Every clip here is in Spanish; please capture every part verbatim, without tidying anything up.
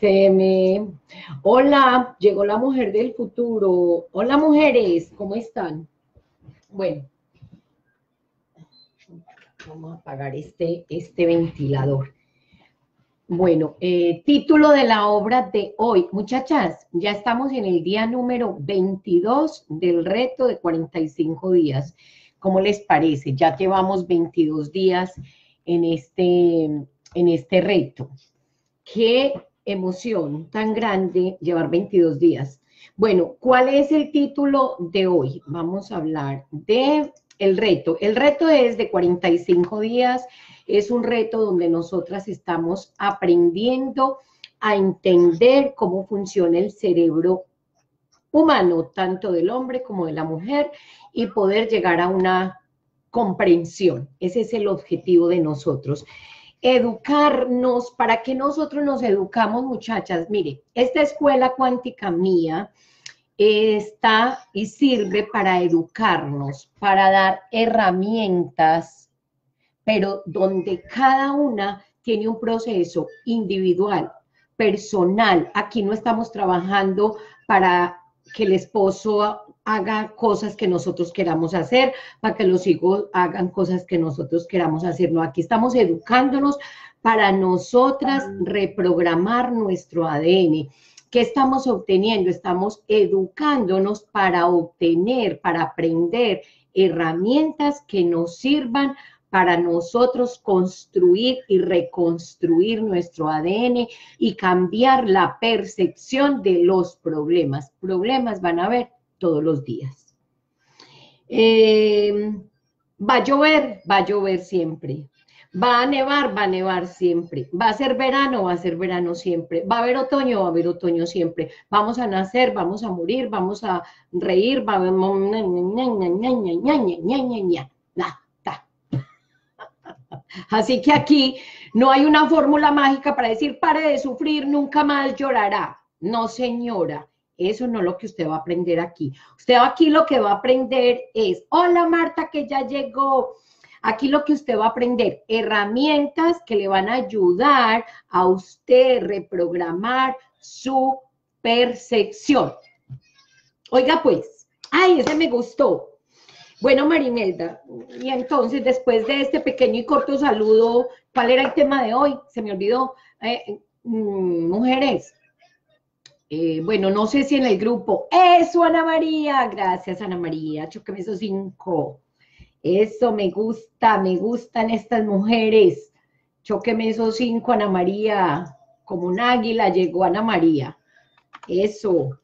Se me... Hola, llegó la mujer del futuro. Hola, mujeres, ¿cómo están? Bueno, vamos a apagar este, este ventilador. Bueno, eh, título de la obra de hoy. Muchachas, ya estamos en el día número veintidós del reto de cuarenta y cinco días. ¿Cómo les parece? Ya llevamos veintidós días en este, en este reto. Qué emoción tan grande llevar veintidós días. Bueno, ¿cuál es el título de hoy? Vamos a hablar de el reto. El reto es de cuarenta y cinco días. Es un reto donde nosotras estamos aprendiendo a entender cómo funciona el cerebro humano, tanto del hombre como de la mujer, y poder llegar a una comprensión. Ese es el objetivo de nosotros. Educarnos, para que nosotros nos educamos, muchachas. Mire, esta escuela cuántica mía está y sirve para educarnos, para dar herramientas, pero donde cada una tiene un proceso individual, personal. Aquí no estamos trabajando para que el esposo haga cosas que nosotros queramos hacer, para que los hijos hagan cosas que nosotros queramos hacer. No, aquí estamos educándonos para nosotras reprogramar nuestro A D N. ¿Qué estamos obteniendo? Estamos educándonos para obtener, para aprender herramientas que nos sirvan para nosotros construir y reconstruir nuestro A D N y cambiar la percepción de los problemas. Problemas van a haber todos los días. Eh, va a llover, va a llover siempre. Va a nevar, va a nevar siempre. Va a ser verano, va a ser verano siempre. Va a haber otoño, va a haber otoño siempre. Vamos a nacer, vamos a morir, vamos a reír, vamos... Así que aquí no hay una fórmula mágica para decir, pare de sufrir, nunca más llorará. No, señora. Eso no es lo que usted va a aprender aquí. Usted aquí lo que va a aprender es, hola Marta, que ya llegó. Aquí lo que usted va a aprender, herramientas que le van a ayudar a usted reprogramar su percepción. Oiga pues, ay, ese me gustó. Bueno, María Imelda, y entonces después de este pequeño y corto saludo, ¿cuál era el tema de hoy? Se me olvidó. Eh, mm, mujeres. Eh, bueno, no sé si en el grupo. ¡Eso, Ana María! Gracias, Ana María. Chóqueme esos cinco. Eso me gusta, me gustan estas mujeres. Chóqueme esos cinco, Ana María. Como un águila llegó Ana María. Eso.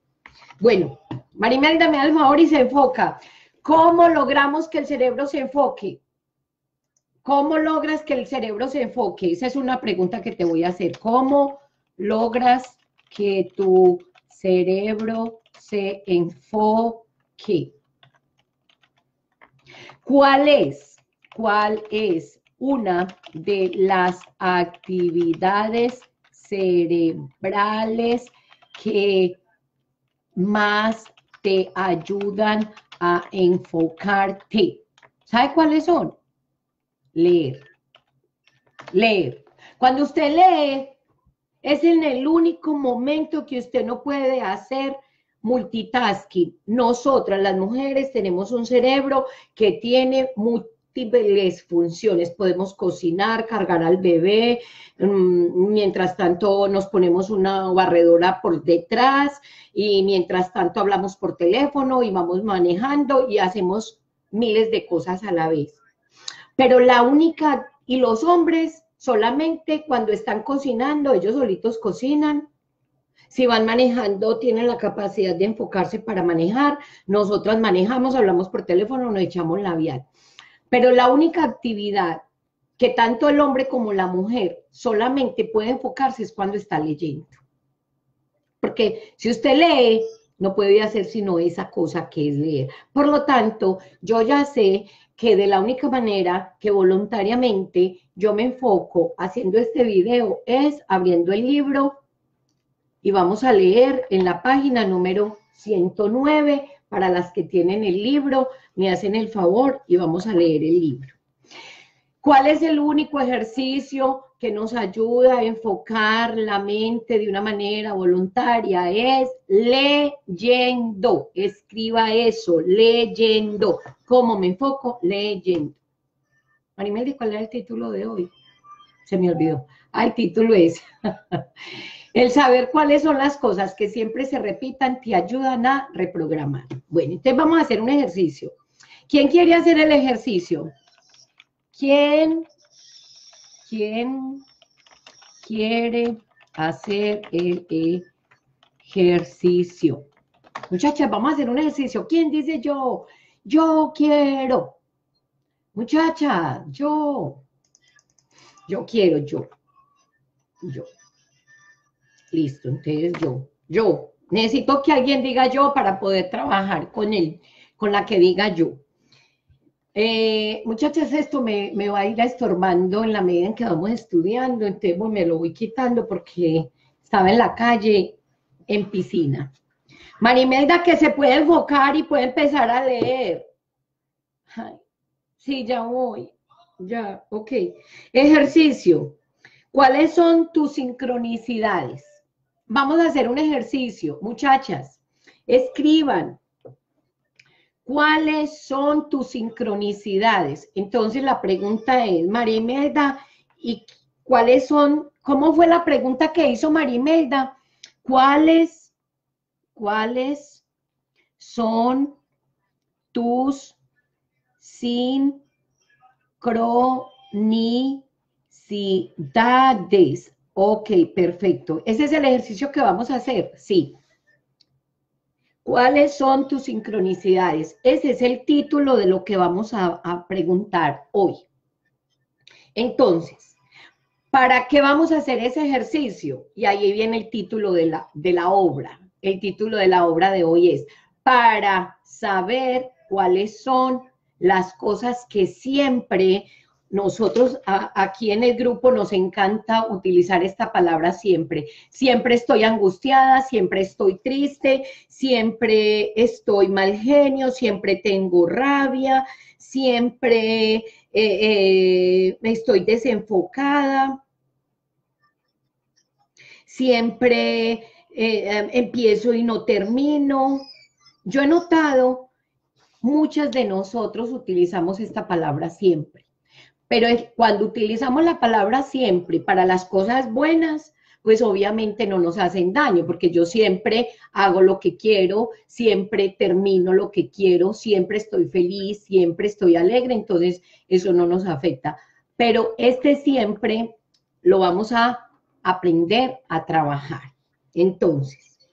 Bueno, María Imelda me da el favor y se enfoca. ¿Cómo logramos que el cerebro se enfoque? ¿Cómo logras que el cerebro se enfoque? Esa es una pregunta que te voy a hacer. ¿Cómo logras que tu cerebro se enfoque? ¿Cuál es? ¿Cuál es una de las actividades cerebrales que más te ayudan a enfocarte? ¿Sabe cuáles son? Leer. Leer. Cuando usted lee, es en el único momento que usted no puede hacer multitasking. Nosotras, las mujeres, tenemos un cerebro que tiene múltiples funciones. Podemos cocinar, cargar al bebé, mientras tanto nos ponemos una barredora por detrás y mientras tanto hablamos por teléfono y vamos manejando y hacemos miles de cosas a la vez. Pero la única, y los hombres, solamente cuando están cocinando, ellos solitos cocinan. Si van manejando, tienen la capacidad de enfocarse para manejar. Nosotras manejamos, hablamos por teléfono, nos echamos labial. Pero la única actividad que tanto el hombre como la mujer solamente puede enfocarse es cuando está leyendo. Porque si usted lee, no puede hacer sino esa cosa que es leer. Por lo tanto, yo ya sé que de la única manera que voluntariamente yo me enfoco haciendo este video es abriendo el libro y vamos a leer en la página número ciento nueve. Para las que tienen el libro, me hacen el favor y vamos a leer el libro. ¿Cuál es el único ejercicio que nos ayuda a enfocar la mente de una manera voluntaria? Es leyendo. Escriba eso, leyendo. ¿Cómo me enfoco? Leyendo. María Imelda, ¿cuál era el título de hoy? Se me olvidó. Ah, el título es. El saber cuáles son las cosas que siempre se repitan te ayudan a reprogramar. Bueno, entonces vamos a hacer un ejercicio. ¿Quién quiere hacer el ejercicio? ¿Quién? ¿Quién quiere hacer el ejercicio? Muchachas, vamos a hacer un ejercicio. ¿Quién dice yo? Yo quiero. Muchacha, yo. Yo quiero, yo. Yo. Listo, entonces yo. Yo. Necesito que alguien diga yo para poder trabajar con él, con la que diga yo. Eh, muchachas, esto me, me va a ir estorbando en la medida en que vamos estudiando, entonces pues, me lo voy quitando porque estaba en la calle, en piscina. María Imelda, que se puede enfocar y puede empezar a leer. Ay, sí, ya voy, ya, ok. Ejercicio, ¿cuáles son tus sincronicidades? Vamos a hacer un ejercicio, muchachas, escriban. ¿Cuáles son tus sincronicidades? Entonces la pregunta es, María Imelda, ¿y cuáles son? ¿Cómo fue la pregunta que hizo María Imelda? ¿Cuáles, cuáles son tus sincronicidades? Ok, perfecto. Ese es el ejercicio que vamos a hacer, sí. ¿Cuáles son tus sincronicidades? Ese es el título de lo que vamos a, a preguntar hoy. Entonces, ¿para qué vamos a hacer ese ejercicio? Y ahí viene el título de la, de la obra. El título de la obra de hoy es para saber cuáles son las cosas que siempre nosotros a, aquí en el grupo nos encanta utilizar esta palabra siempre. Siempre estoy angustiada, siempre estoy triste, siempre estoy mal genio, siempre tengo rabia, siempre eh, eh, estoy desenfocada, siempre eh, eh, empiezo y no termino. Yo he notado, muchas de nosotros utilizamos esta palabra siempre. Pero cuando utilizamos la palabra siempre para las cosas buenas, pues obviamente no nos hacen daño, porque yo siempre hago lo que quiero, siempre termino lo que quiero, siempre estoy feliz, siempre estoy alegre, entonces eso no nos afecta. Pero este siempre lo vamos a aprender a trabajar. Entonces,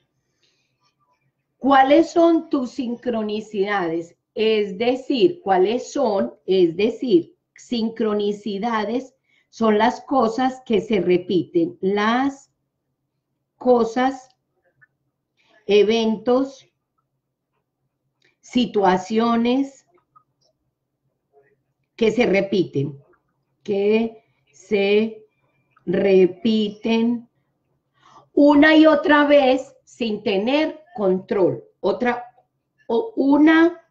¿cuáles son tus sincronicidades? Es decir, ¿cuáles son? Es decir, sincronicidades son las cosas que se repiten, las cosas, eventos, situaciones que se repiten, que se repiten una y otra vez sin tener control, otra o una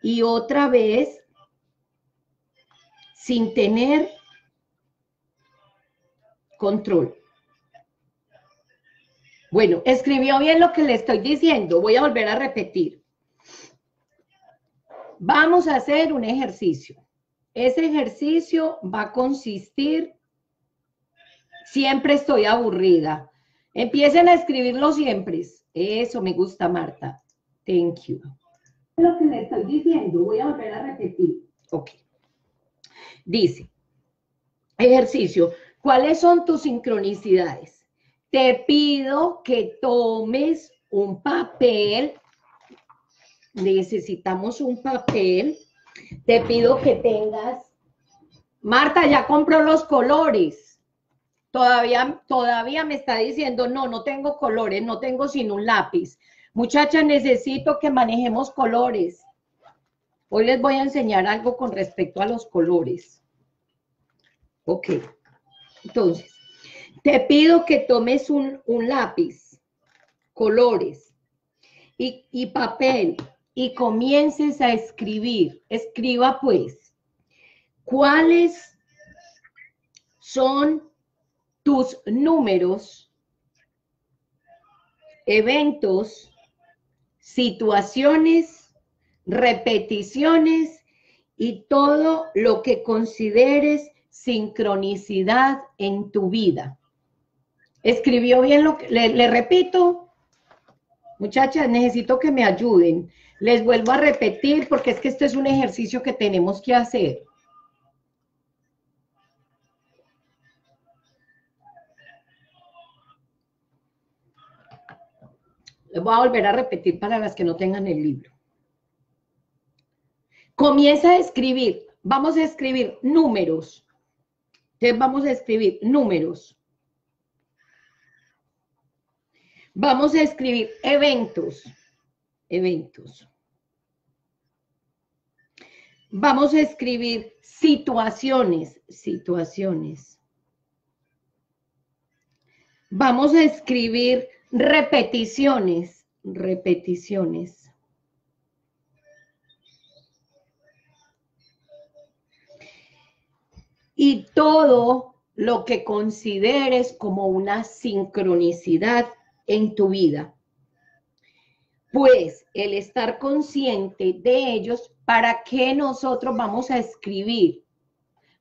y otra vez sin tener control. Bueno, escribió bien lo que le estoy diciendo. Voy a volver a repetir. Vamos a hacer un ejercicio. Ese ejercicio va a consistir, siempre estoy aburrida. Empiecen a escribirlo siempre. Eso me gusta, Marta. Thank you. Lo que le estoy diciendo, voy a volver a repetir. Ok. Dice, ejercicio, ¿cuáles son tus sincronicidades? Te pido que tomes un papel, necesitamos un papel, te pido que tengas, Marta ya compró los colores, todavía, todavía me está diciendo, no, no tengo colores, no tengo sino un lápiz, muchacha, necesito que manejemos colores. Hoy les voy a enseñar algo con respecto a los colores. Ok, entonces, te pido que tomes un, un lápiz, colores y, y papel y comiences a escribir. Escriba pues, ¿Cuáles son tus números, eventos, situaciones, repeticiones y todo lo que consideres sincronicidad en tu vida? ¿Escribió bien lo que le, le repito? Muchachas, necesito que me ayuden. Les vuelvo a repetir porque es que este es un ejercicio que tenemos que hacer. Les voy a volver a repetir para las que no tengan el libro. Comienza a escribir. Vamos a escribir números. Entonces vamos a escribir números. Vamos a escribir eventos. Eventos. Vamos a escribir situaciones. Situaciones. Vamos a escribir repeticiones, repeticiones. Y todo lo que consideres como una sincronicidad en tu vida. Pues el estar consciente de ellos, ¿para qué nosotros vamos a escribir?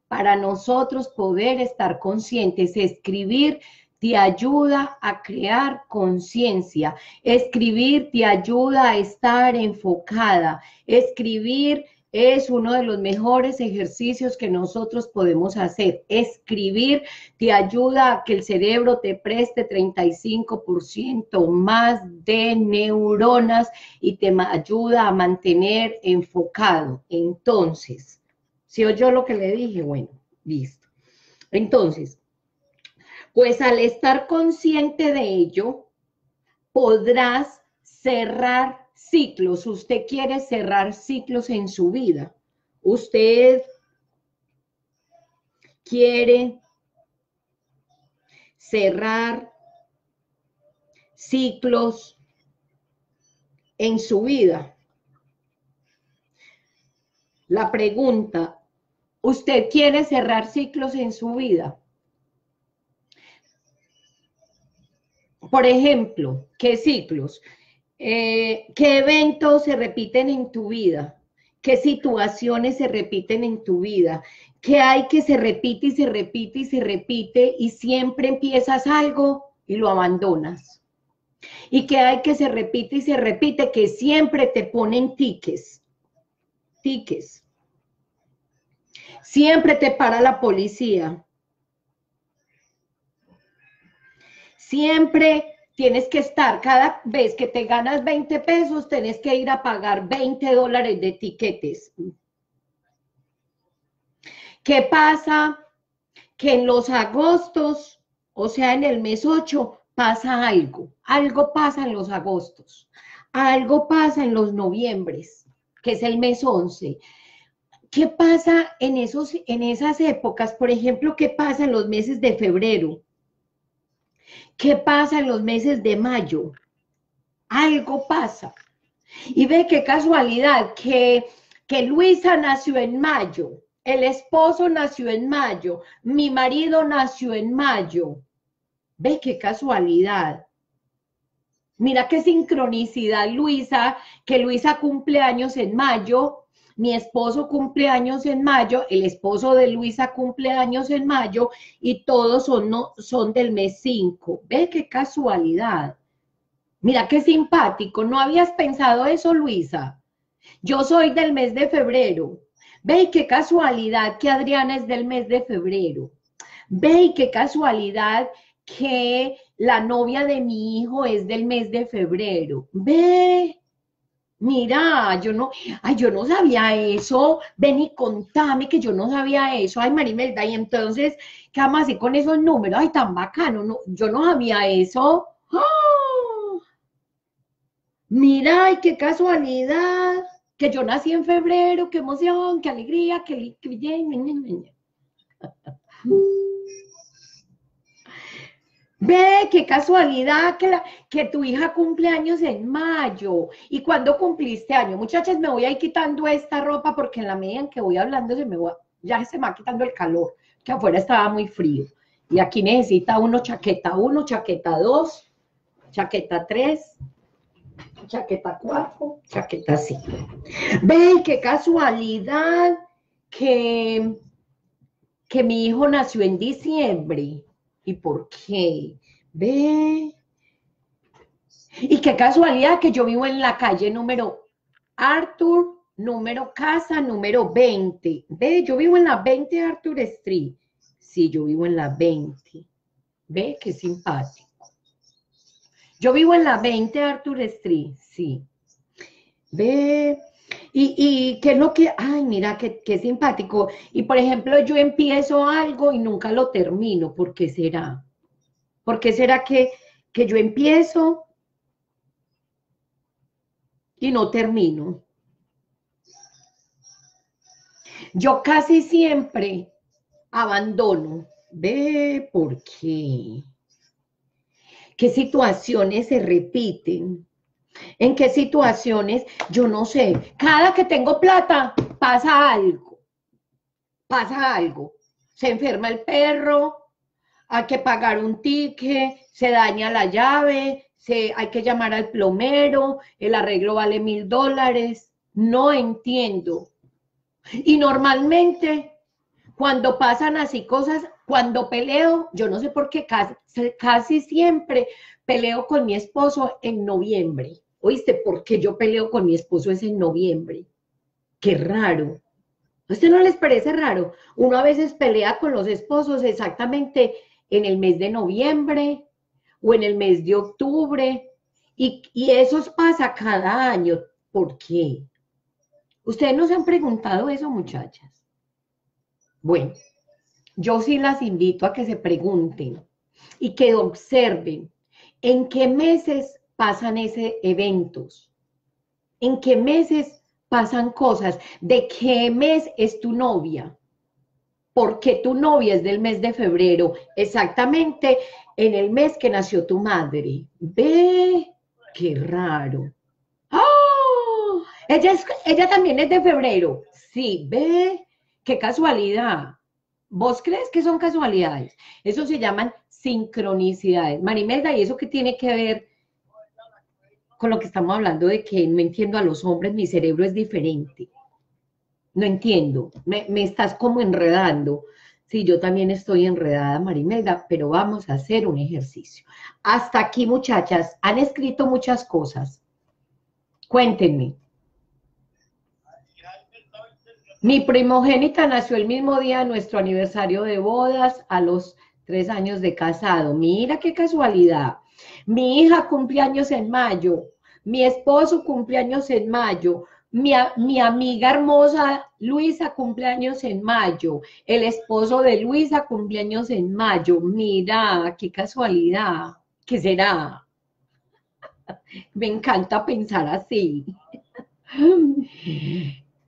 Para nosotros poder estar conscientes, escribir te ayuda a crear conciencia, escribir te ayuda a estar enfocada, escribir es uno de los mejores ejercicios que nosotros podemos hacer, escribir te ayuda a que el cerebro te preste treinta y cinco por ciento más de neuronas y te ayuda a mantener enfocado. Entonces, ¿sí oyó lo que le dije? Bueno, listo. Entonces, pues al estar consciente de ello, podrás cerrar ciclos. Usted quiere cerrar ciclos en su vida. Usted quiere cerrar ciclos en su vida. La pregunta, ¿usted quiere cerrar ciclos en su vida? Por ejemplo, ¿qué ciclos? Eh, ¿Qué eventos se repiten en tu vida? ¿Qué situaciones se repiten en tu vida? ¿Qué hay que se repite y se repite y se repite y siempre empiezas algo y lo abandonas? ¿Y qué hay que se repite y se repite que siempre te ponen tiques? Tiques. Siempre te para la policía. Siempre tienes que estar, cada vez que te ganas veinte pesos, tienes que ir a pagar veinte dólares de tiquetes. ¿Qué pasa? Que en los agostos, o sea, en el mes ocho, pasa algo. Algo pasa en los agostos. Algo pasa en los noviembres, que es el mes once. ¿Qué pasa en, esos, en esas épocas? Por ejemplo, ¿qué pasa en los meses de febrero? ¿Qué pasa en los meses de mayo? Algo pasa. Y ve qué casualidad que, que Luisa nació en mayo, el esposo nació en mayo, mi marido nació en mayo. Ve qué casualidad. Mira qué sincronicidad, Luisa, que Luisa cumple años en mayo, mi esposo cumple años en mayo, el esposo de Luisa cumple años en mayo y todos son, no, son del mes cinco. ¿Ve qué casualidad? Mira qué simpático. ¿No habías pensado eso, Luisa? Yo soy del mes de febrero. ¿Ve qué casualidad que Adriana es del mes de febrero? ¿Ve qué casualidad que la novia de mi hijo es del mes de febrero? ¿Ve? Mira, yo no, ay, yo no sabía eso, ven y contame que yo no sabía eso, ay, María Imelda, y entonces, ¿qué vamos así con esos números? Ay, tan bacano, no, yo no sabía eso. ¡Oh! Mira, ay, qué casualidad, que yo nací en febrero, qué emoción, qué alegría, qué... Ve, qué casualidad que, la, que tu hija cumple años en mayo. ¿Y cuándo cumpliste año? Muchachas, me voy a ir quitando esta ropa porque en la medida en que voy hablando se me va, ya se me va quitando el calor, que afuera estaba muy frío. Y aquí necesita uno chaqueta uno, chaqueta dos, chaqueta tres, chaqueta cuatro, chaqueta cinco. Ven, qué casualidad que, que mi hijo nació en diciembre. ¿Y por qué? Ve. Y qué casualidad que yo vivo en la calle número Arthur, número casa, número veinte. Ve, yo vivo en la veinte de Arthur Street. Sí, yo vivo en la veinte. Ve, qué simpático. Yo vivo en la veinte de Arthur Street. Sí. Ve. Y, y qué es lo que... Ay, mira, qué, qué simpático. Y, por ejemplo, yo empiezo algo y nunca lo termino. ¿Por qué será? ¿Por qué será que, que yo empiezo y no termino? Yo casi siempre abandono. Ve, ¿por qué? ¿Qué situaciones se repiten? ¿En qué situaciones? Yo no sé. Cada que tengo plata, pasa algo. Pasa algo. Se enferma el perro, hay que pagar un ticket, se daña la llave, Se, hay que llamar al plomero, el arreglo vale mil dólares. No entiendo. Y normalmente, cuando pasan así cosas, cuando peleo, yo no sé por qué, casi, casi siempre peleo con mi esposo en noviembre. ¿Oíste? ¿Por qué yo peleo con mi esposo es en noviembre? Qué raro. ¿A usted no les parece raro? Uno a veces pelea con los esposos exactamente en el mes de noviembre, o en el mes de octubre, y, y eso pasa cada año. ¿Por qué? Ustedes no se han preguntado eso, muchachas. Bueno, yo sí las invito a que se pregunten y que observen en qué meses pasan esos eventos, en qué meses pasan cosas, de qué mes es tu novia, por qué tu novia es del mes de febrero, exactamente en el mes que nació tu madre. Ve, qué raro. ¡Oh! Ella, es, ella también es de febrero. Sí, ve, qué casualidad. ¿Vos crees que son casualidades? Eso se llaman sincronicidades. María Imelda, ¿y eso qué tiene que ver con lo que estamos hablando de que no entiendo a los hombres, mi cerebro es diferente? No entiendo, me, me estás como enredando. Sí, yo también estoy enredada, María Imelda, pero vamos a hacer un ejercicio. Hasta aquí, muchachas, han escrito muchas cosas. Cuéntenme. Mi primogénita nació el mismo día de nuestro aniversario de bodas, a los tres años de casado. Mira qué casualidad. Mi hija cumple años en mayo. Mi esposo cumple años en mayo. Mi, mi amiga hermosa Luisa cumpleaños en mayo, el esposo de Luisa cumpleaños en mayo. Mira, qué casualidad, ¿qué será? Me encanta pensar así.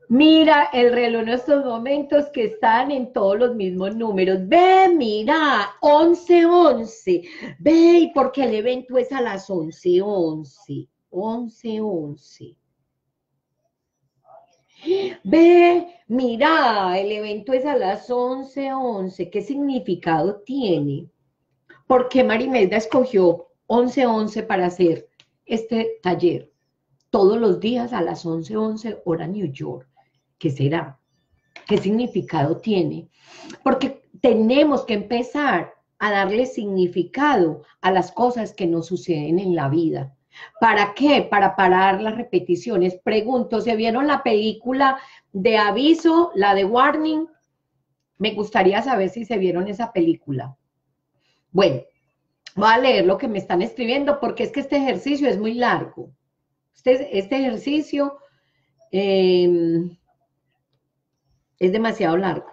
Mira el reloj en estos momentos que están en todos los mismos números. Ve, mira, once once. Ve, ¿y por qué el evento es a las once once? once once. Ve, mira, el evento es a las once once. ¿Qué significado tiene? ¿Por qué María Imelda escogió once once para hacer este taller? Todos los días a las once once, hora New York. ¿Qué será? ¿Qué significado tiene? Porque tenemos que empezar a darle significado a las cosas que nos suceden en la vida. ¿Para qué? Para parar las repeticiones. Pregunto, ¿se vieron la película de Aviso, la de Warning? Me gustaría saber si se vieron esa película. Bueno, voy a leer lo que me están escribiendo porque es que este ejercicio es muy largo. Este, este ejercicio eh, es demasiado largo,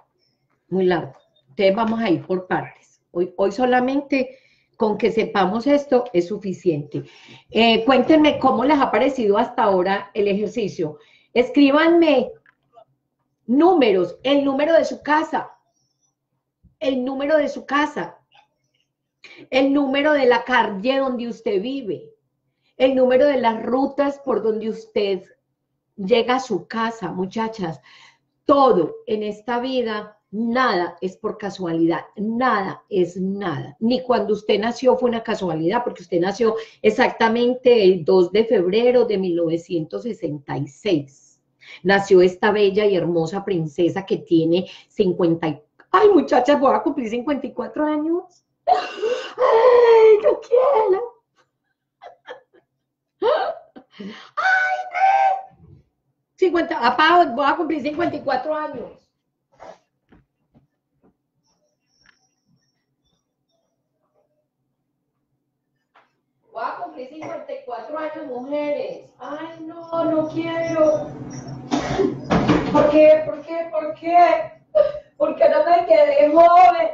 muy largo. Entonces vamos a ir por partes. Hoy, hoy solamente... Con que sepamos esto es suficiente. Eh, cuéntenme cómo les ha parecido hasta ahora el ejercicio. Escríbanme números, el número de su casa, el número de su casa, el número de la calle donde usted vive, el número de las rutas por donde usted llega a su casa, muchachas. todo en esta vida, nada es por casualidad, nada es nada. Ni cuando usted nació fue una casualidad, porque usted nació exactamente el dos de febrero de mil novecientos sesenta y seis. Nació esta bella y hermosa princesa que tiene cincuenta y cuatro. ¡Ay, muchachas, voy a cumplir cincuenta y cuatro años! ¡Ay, yo quiero! ¡Ay, me! cincuenta, papá, voy a cumplir cincuenta y cuatro años. Voy a cumplir cincuenta y cuatro años, mujeres. Ay, no, no quiero. ¿Por qué? ¿Por qué? ¿Por qué? Porque no me quedé joven.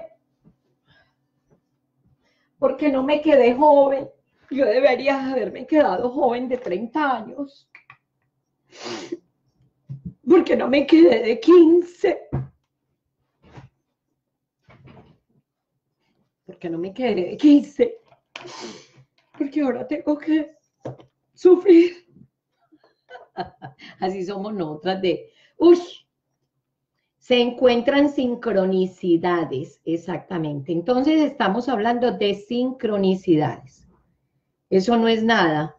Porque no me quedé joven. Yo debería haberme quedado joven de treinta años. Porque no me quedé de quince. Porque no me quedé de quince. Porque ahora tengo que sufrir. Así somos nosotras de... ¡Uy! Se encuentran sincronicidades, exactamente. Entonces estamos hablando de sincronicidades. Eso no es nada.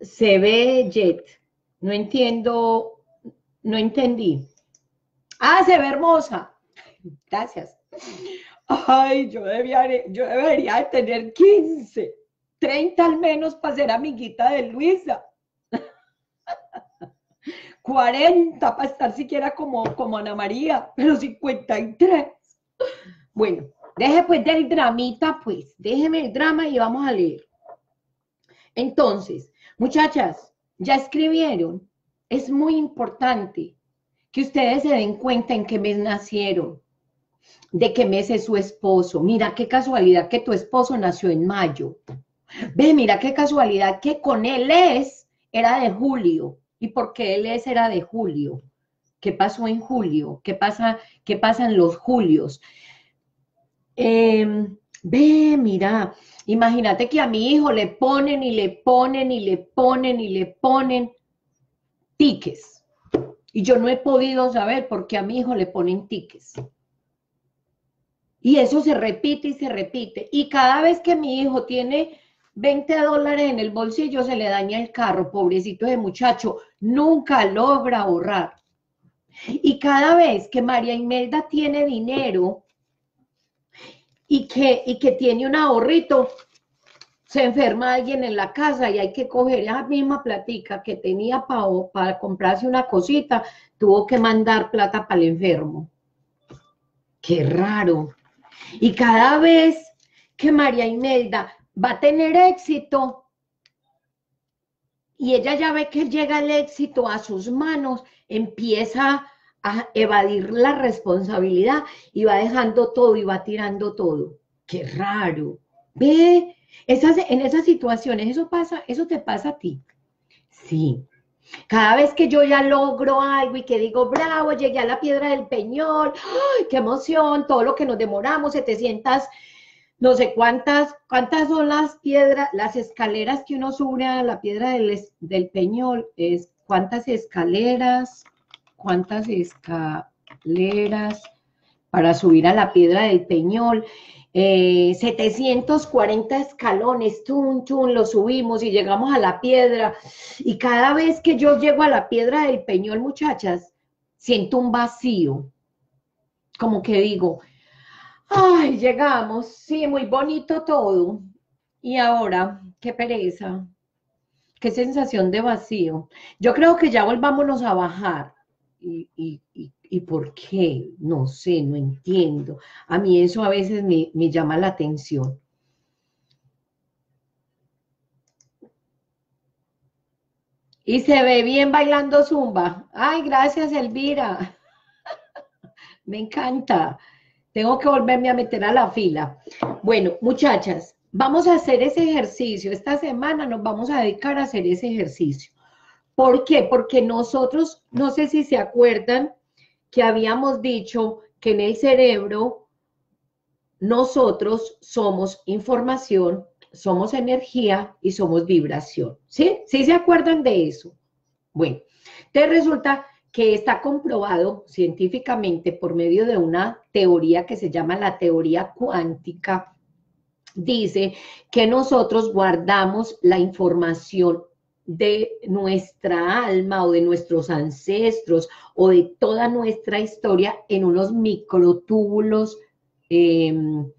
Se ve jet. No entiendo, no entendí. Ah, se ve hermosa. Gracias. Ay, yo debería, yo debería tener quince, treinta al menos para ser amiguita de Luisa. cuarenta para estar siquiera como, como Ana María, pero cincuenta y tres. Bueno, deje pues del dramita, pues. Déjeme el drama y vamos a leer. Entonces, muchachas, ya escribieron. Es muy importante que ustedes se den cuenta en qué mes nacieron, de qué mes es su esposo. Mira qué casualidad que tu esposo nació en mayo. Ve, mira qué casualidad que con él es, era de julio. ¿Y por qué él es, era de julio? ¿Qué pasó en julio? ¿Qué pasa, qué pasa en los julios? Eh, ve, mira, imagínate que a mi hijo le ponen y le ponen y le ponen y le ponen tiques. Y yo no he podido saber por qué a mi hijo le ponen tiques. Y eso se repite y se repite. Y cada vez que mi hijo tiene... veinte dólares en el bolsillo, se le daña el carro, pobrecito de muchacho, nunca logra ahorrar. Y cada vez que María Imelda tiene dinero y que, y que tiene un ahorrito, se enferma alguien en la casa y hay que coger esa misma platica que tenía para, para comprarse una cosita, tuvo que mandar plata para el enfermo. ¡Qué raro! Y cada vez que María Imelda va a tener éxito y ella ya ve que llega el éxito a sus manos, empieza a evadir la responsabilidad y va dejando todo y va tirando todo. ¡Qué raro! ¿Ve? Esas, en esas situaciones, eso pasa, eso te pasa a ti. Sí. Cada vez que yo ya logro algo y que digo, bravo, llegué a la Piedra del Peñol, ¡ay, qué emoción! Todo lo que nos demoramos, setecientas... no sé cuántas, cuántas son las piedras, las escaleras que uno sube a la Piedra del, del Peñol, es cuántas escaleras, cuántas escaleras para subir a la Piedra del Peñol, eh, setecientos cuarenta escalones, chun, chun, lo subimos y llegamos a la piedra, y cada vez que yo llego a la Piedra del Peñol, muchachas, siento un vacío, como que digo, ay, llegamos, sí, muy bonito todo. Y ahora, qué pereza, qué sensación de vacío. Yo creo que ya volvámonos a bajar. ¿Y, y, y, y por qué? No sé, no entiendo. A mí eso a veces me, me llama la atención. Y se ve bien bailando zumba. Ay, gracias, Elvira. Me encanta. Tengo que volverme a meter a la fila. Bueno, muchachas, vamos a hacer ese ejercicio. Esta semana nos vamos a dedicar a hacer ese ejercicio. ¿Por qué? Porque nosotros, no sé si se acuerdan, que habíamos dicho que en el cerebro nosotros somos información, somos energía y somos vibración. ¿Sí? ¿Sí se acuerdan de eso? Bueno, te resulta que está comprobado científicamente por medio de una teoría que se llama la teoría cuántica, dice que nosotros guardamos la información de nuestra alma o de nuestros ancestros o de toda nuestra historia en unos microtúbulos eh, en,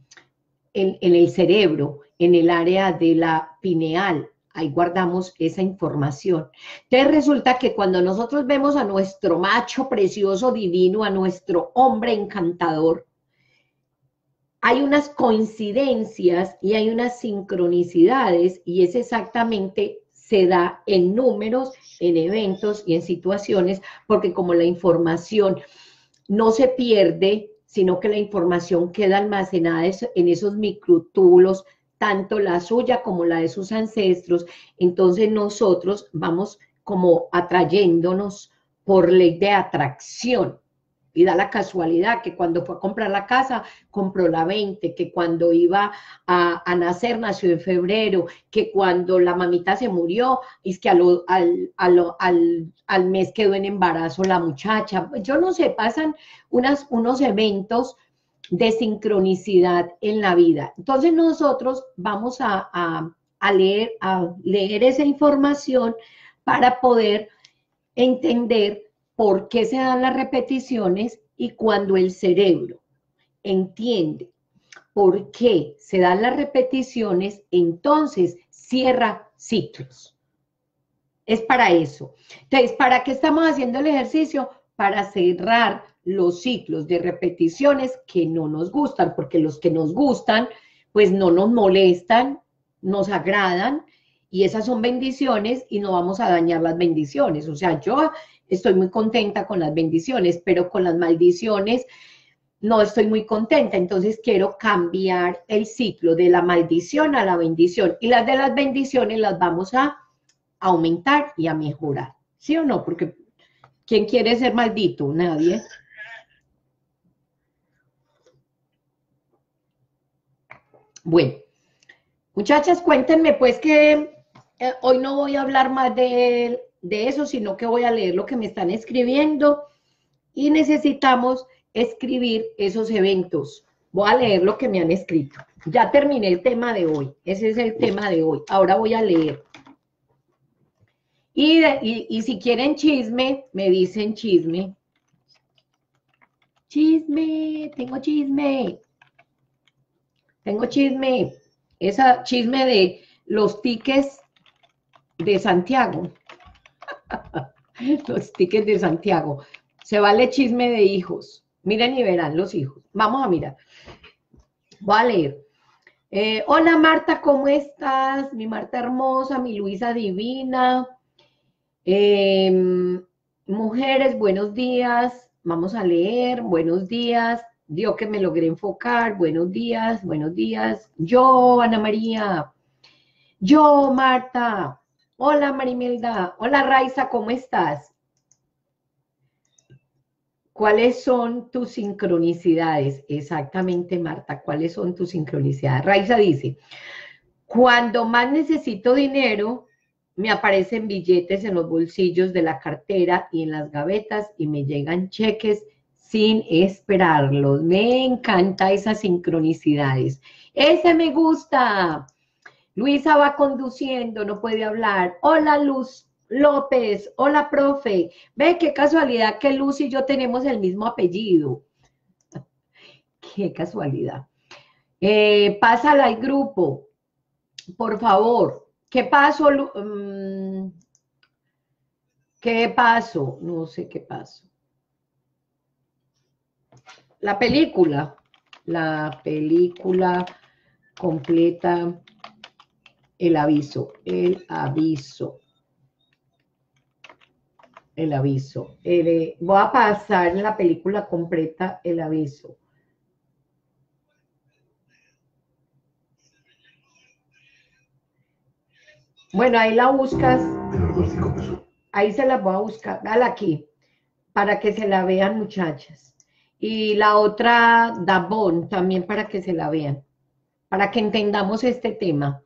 en el cerebro, en el área de la pineal. Ahí guardamos esa información. Entonces resulta que cuando nosotros vemos a nuestro macho precioso divino, a nuestro hombre encantador, hay unas coincidencias y hay unas sincronicidades y es exactamente, se da en números, en eventos y en situaciones, porque como la información no se pierde, sino que la información queda almacenada en esos microtúbulos, tanto la suya como la de sus ancestros, entonces nosotros vamos como atrayéndonos por ley de atracción. Y da la casualidad que cuando fue a comprar la casa, compró la veinte, que cuando iba a, a nacer, nació en febrero, que cuando la mamita se murió, es que a lo, al, a lo, al, al mes quedó en embarazo la muchacha. Yo no sé, pasan unas, unos eventos de sincronicidad en la vida. Entonces nosotros vamos a, a, a, leer, a leer esa información para poder entender por qué se dan las repeticiones y cuando el cerebro entiende por qué se dan las repeticiones, entonces cierra ciclos. Es para eso. Entonces, ¿para qué estamos haciendo el ejercicio? Para cerrar los ciclos de repeticiones que no nos gustan, porque los que nos gustan, pues no nos molestan, nos agradan, y esas son bendiciones y no vamos a dañar las bendiciones. O sea, yo estoy muy contenta con las bendiciones, pero con las maldiciones no estoy muy contenta. Entonces quiero cambiar el ciclo de la maldición a la bendición, y las de las bendiciones las vamos a aumentar y a mejorar. ¿Sí o no? Porque ¿quién quiere ser maldito? Nadie. Bueno, muchachas, cuéntenme pues que eh, hoy no voy a hablar más de, de eso, sino que voy a leer lo que me están escribiendo y necesitamos escribir esos eventos. Voy a leer lo que me han escrito. Ya terminé el tema de hoy, ese es el tema de hoy. Ahora voy a leer. Y, y, y si quieren chisme, me dicen chisme. Chisme, tengo chisme. Tengo chisme. Esa chisme de los tickets de Santiago. Los tickets de Santiago. Se vale chisme de hijos. Miren y verán los hijos. Vamos a mirar. Voy a leer. Eh, hola Marta, ¿cómo estás? Mi Marta hermosa, mi Luisa divina. Eh, mujeres, buenos días, vamos a leer, buenos días, Dios que me logré enfocar, buenos días, buenos días, yo, Ana María, yo, Marta, hola María Imelda, hola Raiza, ¿cómo estás? ¿Cuáles son tus sincronicidades? Exactamente, Marta, ¿cuáles son tus sincronicidades? Raiza dice, cuando más necesito dinero, me aparecen billetes en los bolsillos de la cartera y en las gavetas y me llegan cheques sin esperarlos. Me encanta esas sincronicidades. Ese me gusta. Luisa va conduciendo, no puede hablar. Hola Luz López, hola profe. Ve qué casualidad que Luz y yo tenemos el mismo apellido. Qué casualidad. Eh, pásala al grupo, por favor. ¿Qué pasó? ¿Qué pasó? No sé qué pasó. La película. La película completa. El aviso. El aviso. El aviso. El, voy a pasar la película completa. El aviso. Bueno, ahí la buscas, ahí se la voy a buscar, dale aquí, para que se la vean muchachas. Y la otra, Dabón, también para que se la vean, para que entendamos este tema.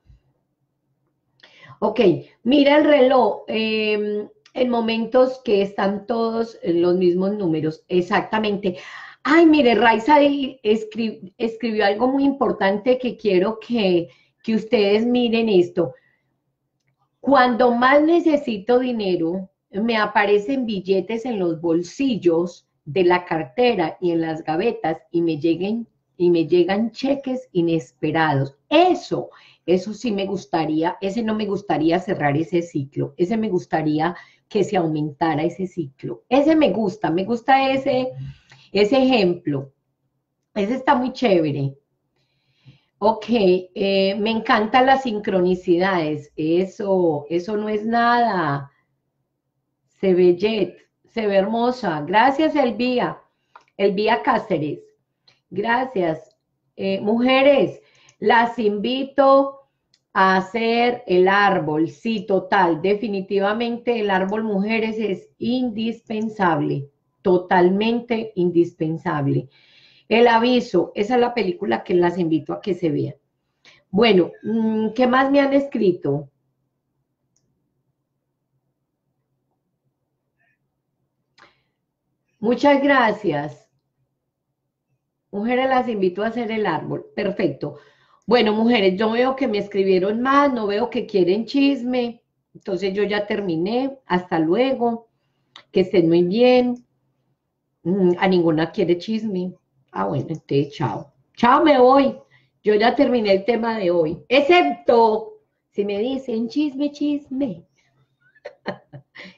Ok, mira el reloj, eh, en momentos que están todos en los mismos números. Exactamente. Ay, mire, Raiza escribió, escribió algo muy importante que quiero que, que ustedes miren esto. Cuando más necesito dinero, me aparecen billetes en los bolsillos de la cartera y en las gavetas y me, lleguen, y me llegan cheques inesperados. Eso, eso sí me gustaría, ese no me gustaría cerrar ese ciclo, ese me gustaría que se aumentara ese ciclo. Ese me gusta, me gusta ese, ese ejemplo. Ese está muy chévere. Ok, eh, me encantan las sincronicidades. Eso, eso no es nada. Se ve jet, se ve hermosa. Gracias, Elvía. Elvía Cáceres. Gracias. Eh, mujeres, las invito a hacer el árbol. Sí, total. Definitivamente el árbol, mujeres, es indispensable. Totalmente indispensable. El aviso. Esa es la película que las invito a que se vean. Bueno, ¿qué más me han escrito? Muchas gracias. Mujeres, las invito a hacer el árbol. Perfecto. Bueno, mujeres, yo veo que me escribieron más, no veo que quieren chisme. Entonces yo ya terminé. Hasta luego. Que estén muy bien. A ninguna quiere chisme. Ah, bueno, entonces chao. Chao, me voy. Yo ya terminé el tema de hoy. Excepto si me dicen chisme, chisme.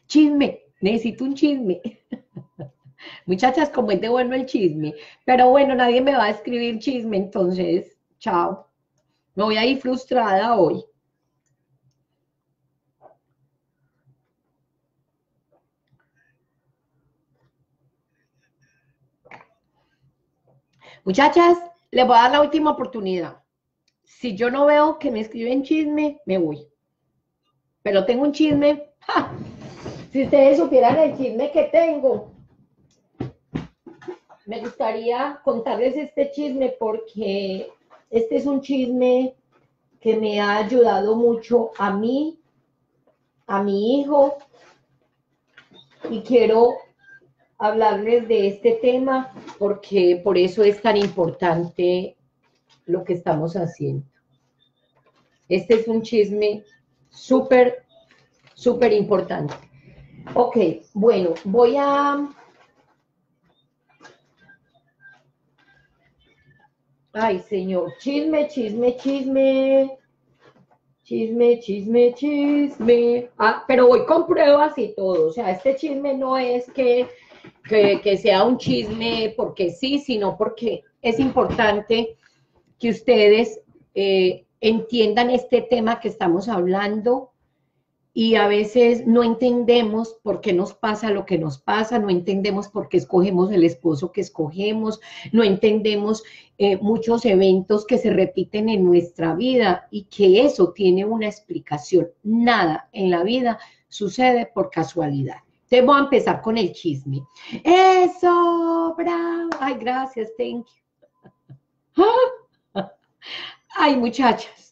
Chisme. Necesito un chisme. Muchachas, como es de bueno el chisme, pero bueno, nadie me va a escribir chisme, entonces, chao. Me voy a ir frustrada hoy. Muchachas, les voy a dar la última oportunidad. Si yo no veo que me escriben chisme, me voy. Pero tengo un chisme. ¡Ja! Si ustedes supieran el chisme que tengo. Me gustaría contarles este chisme porque este es un chisme que me ha ayudado mucho a mí, a mi hijo, y quiero hablarles de este tema porque por eso es tan importante lo que estamos haciendo. Este es un chisme súper, súper importante. Ok, bueno, voy a... Ay, señor, chisme, chisme, chisme, chisme, chisme, chisme. Ah, pero voy con pruebas y todo. O sea, este chisme no es que, que, que sea un chisme porque sí, sino porque es importante que ustedes eh, entiendan este tema que estamos hablando y a veces no entendemos por qué nos pasa lo que nos pasa, no entendemos por qué escogemos el esposo que escogemos, no entendemos eh, muchos eventos que se repiten en nuestra vida y que eso tiene una explicación. Nada en la vida sucede por casualidad. Entonces voy a empezar con el chisme. ¡Eso, bravo! ¡Ay, gracias, thank you! ¡Ay, muchachas!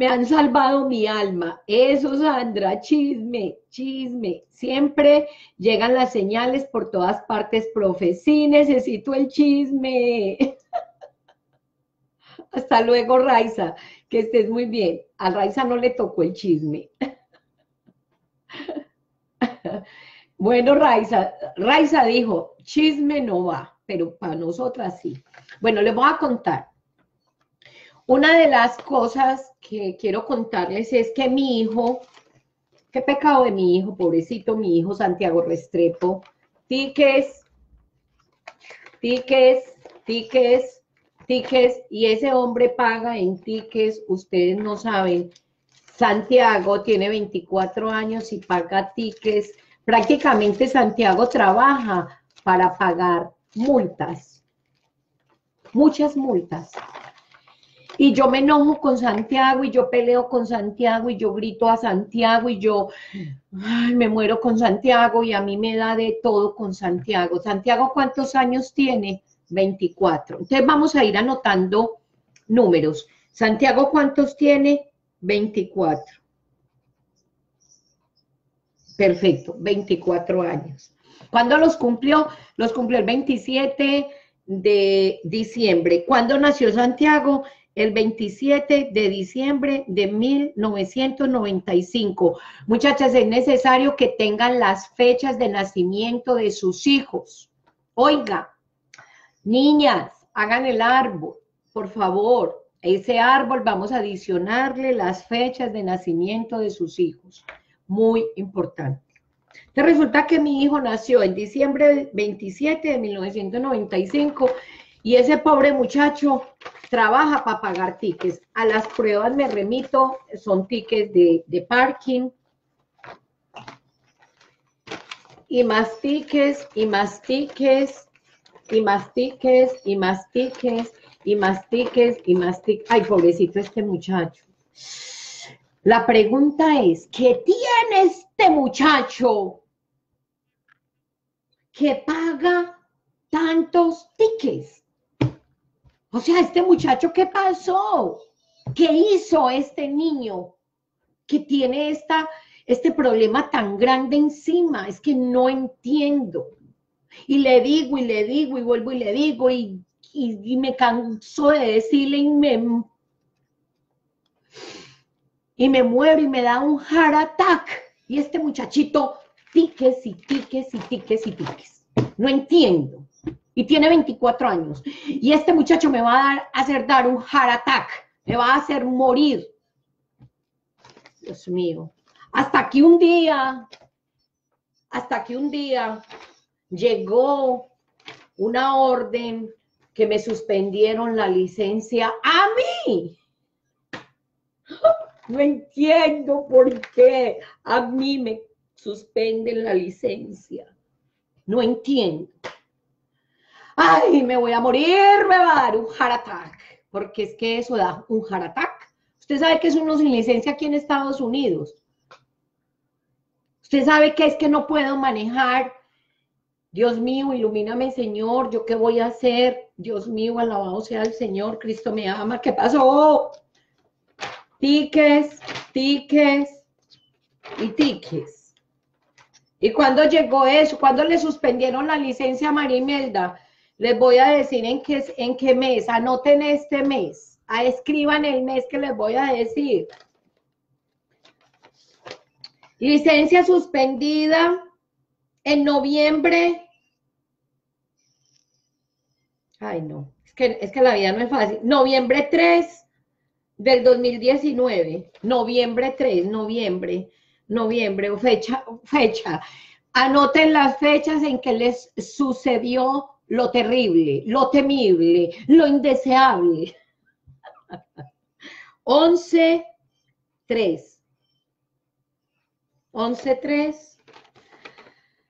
Me han salvado mi alma. Eso, Sandra, chisme, chisme. Siempre llegan las señales por todas partes, profe. Sí, necesito el chisme. Hasta luego, Raiza. Que estés muy bien. A Raiza no le tocó el chisme. Bueno, Raiza. Raiza dijo, chisme no va, pero para nosotras sí. Bueno, les voy a contar. Una de las cosas que quiero contarles es que mi hijo, qué pecado de mi hijo, pobrecito mi hijo Santiago Restrepo, tiques, tiques, tiques, tiques, y ese hombre paga en tiques, ustedes no saben, Santiago tiene veinticuatro años y paga tiques, prácticamente Santiago trabaja para pagar multas, muchas multas. Y yo me enojo con Santiago, y yo peleo con Santiago, y yo grito a Santiago, y yo ay, me muero con Santiago, y a mí me da de todo con Santiago. Santiago, ¿cuántos años tiene? veinticuatro. Entonces vamos a ir anotando números. Santiago, ¿cuántos tiene? veinticuatro. Perfecto, veinticuatro años. ¿Cuándo los cumplió? Los cumplió el veintisiete de diciembre. ¿Cuándo nació Santiago? El veintisiete de diciembre de mil novecientos noventa y cinco. Muchachas, es necesario que tengan las fechas de nacimiento de sus hijos. Oiga, niñas, hagan el árbol, por favor. Ese árbol vamos a adicionarle las fechas de nacimiento de sus hijos. Muy importante. Entonces resulta que mi hijo nació en diciembre veintisiete de mil novecientos noventa y cinco y ese pobre muchacho trabaja para pagar tickets. A las pruebas me remito, son tickets de, de parking y más tickets y más tickets y más tickets y más tickets y más tickets y más tickets. Ay, pobrecito este muchacho. La pregunta es, ¿qué tiene este muchacho que paga tantos tickets? O sea, este muchacho, ¿qué pasó? ¿Qué hizo este niño que tiene esta, este problema tan grande encima? Es que no entiendo. Y le digo, y le digo, y vuelvo y le digo, y, y, y me canso de decirle, y me... y me muero y me da un heart attack. Y este muchachito, tiques y tiques y tiques y tiques. No entiendo. Y tiene veinticuatro años. Y este muchacho me va a dar, hacer dar un heart attack. Me va a hacer morir. Dios mío. Hasta que un día, hasta que un día llegó una orden que me suspendieron la licencia a mí. No entiendo por qué a mí me suspenden la licencia. No entiendo. Ay, me voy a morir, me va a dar un heart attack. Porque es que eso da un heart attack. Usted sabe que es uno sin licencia aquí en Estados Unidos. Usted sabe que es que no puedo manejar. Dios mío, ilumíname, Señor. ¿Yo qué voy a hacer? Dios mío, alabado sea el Señor. Cristo me ama. ¿Qué pasó? Tiques, tiques y tiques. Y cuando llegó eso, cuando le suspendieron la licencia a María Imelda, les voy a decir en qué, en qué mes, anoten este mes, escriban el mes que les voy a decir. Licencia suspendida en noviembre. Ay, no, es que, es que la vida no es fácil. noviembre tres del dos mil diecinueve, noviembre tres, noviembre, noviembre, fecha, fecha. Anoten las fechas en que les sucedió lo terrible, lo temible, lo indeseable. once tres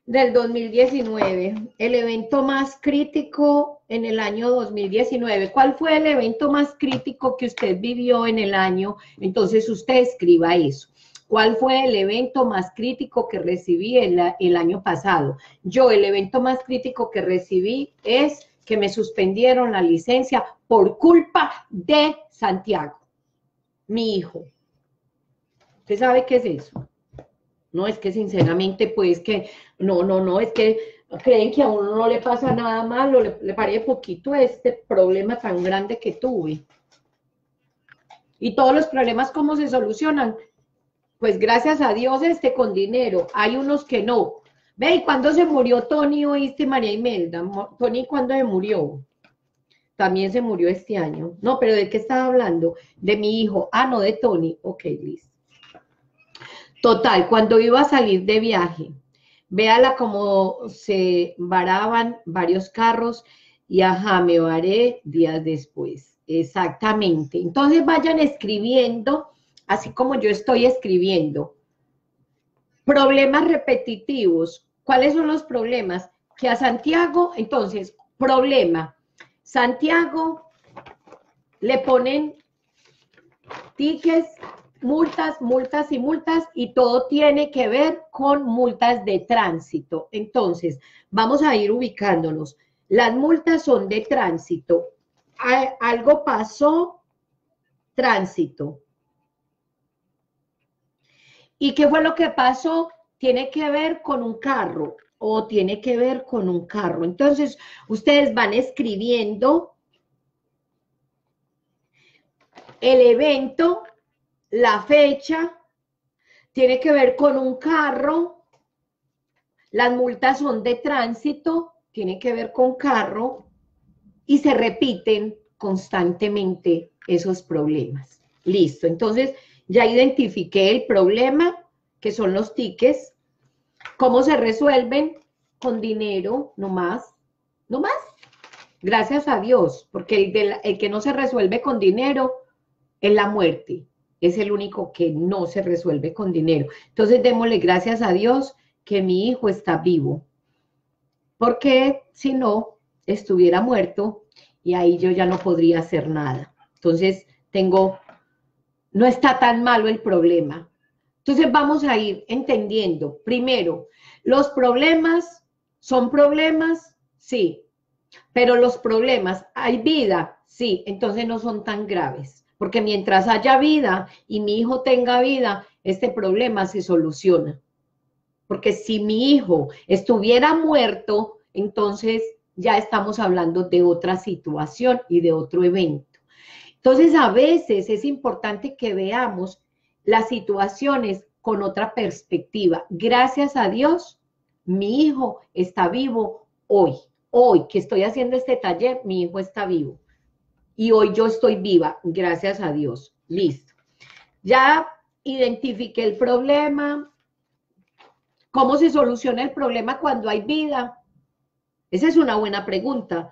del dos mil diecinueve, el evento más crítico en el año dos mil diecinueve. ¿Cuál fue el evento más crítico que usted vivió en el año? Entonces usted escriba eso. ¿Cuál fue el evento más crítico que recibí el, el año pasado? Yo, el evento más crítico que recibí es que me suspendieron la licencia por culpa de Santiago, mi hijo. ¿Usted sabe qué es eso? No, es que sinceramente, pues que, no, no, no, es que creen que a uno no le pasa nada malo, le, le paré poquito este problema tan grande que tuve. Y todos los problemas, ¿cómo se solucionan? Pues gracias a Dios, este con dinero, hay unos que no. Ve, ¿y cuándo se murió Tony, oíste, María Imelda? Tony, ¿cuándo se murió? También se murió este año. No, pero ¿de qué estaba hablando? De mi hijo. Ah, no, de Tony. Ok, listo. Total, cuando iba a salir de viaje, véala como se varaban varios carros y ajá, me varé días después. Exactamente. Entonces vayan escribiendo, así como yo estoy escribiendo. Problemas repetitivos. ¿Cuáles son los problemas? Que a Santiago, entonces, problema. Santiago le ponen tickets, multas, multas y multas, y todo tiene que ver con multas de tránsito. Entonces, vamos a ir ubicándonos. Las multas son de tránsito. Algo pasó, tránsito. ¿Y qué fue lo que pasó? tiene que ver con un carro o tiene que ver con un carro. Entonces, ustedes van escribiendo el evento, la fecha, tiene que ver con un carro, las multas son de tránsito, tiene que ver con carro y se repiten constantemente esos problemas. Listo, entonces ya identifiqué el problema, que son los tickets. ¿Cómo se resuelven? Con dinero, no más, no más. Gracias a Dios, porque el, de la, el que no se resuelve con dinero es la muerte. Es el único que no se resuelve con dinero. Entonces démosle gracias a Dios que mi hijo está vivo. Porque si no, estuviera muerto y ahí yo ya no podría hacer nada. Entonces tengo, no está tan malo el problema. Entonces vamos a ir entendiendo. Primero, los problemas son problemas, sí, pero los problemas, ¿hay vida? Sí, entonces no son tan graves, porque mientras haya vida y mi hijo tenga vida, este problema se soluciona. Porque si mi hijo estuviera muerto, entonces ya estamos hablando de otra situación y de otro evento. Entonces a veces es importante que veamos las situaciones con otra perspectiva. Gracias a Dios, mi hijo está vivo hoy. Hoy que estoy haciendo este taller, mi hijo está vivo. Y hoy yo estoy viva, gracias a Dios. Listo. Ya identifiqué el problema. ¿Cómo se soluciona el problema cuando hay vida? Esa es una buena pregunta.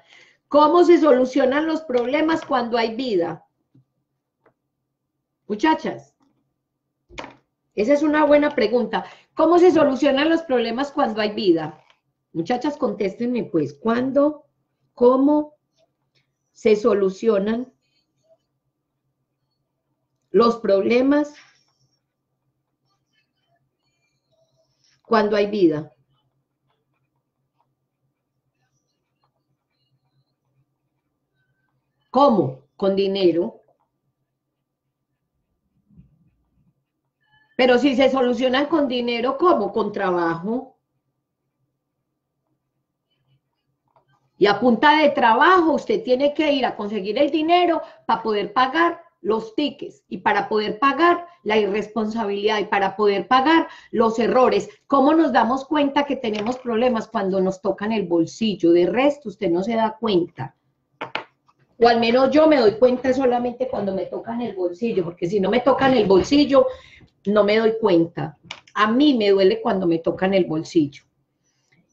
¿Cómo se solucionan los problemas cuando hay vida? Muchachas. Esa es una buena pregunta. ¿Cómo se solucionan los problemas cuando hay vida? Muchachas, contéstenme pues. ¿Cuándo? ¿Cómo se solucionan los problemas cuando hay vida? ¿Cómo? Con dinero. Pero si se solucionan con dinero, ¿cómo? Con trabajo. Y a punta de trabajo usted tiene que ir a conseguir el dinero para poder pagar los tickets y para poder pagar la irresponsabilidad y para poder pagar los errores. ¿Cómo nos damos cuenta que tenemos problemas? Cuando nos tocan el bolsillo. De resto, usted no se da cuenta. O al menos yo me doy cuenta solamente cuando me tocan el bolsillo, porque si no me tocan el bolsillo, no me doy cuenta. A mí me duele cuando me tocan el bolsillo.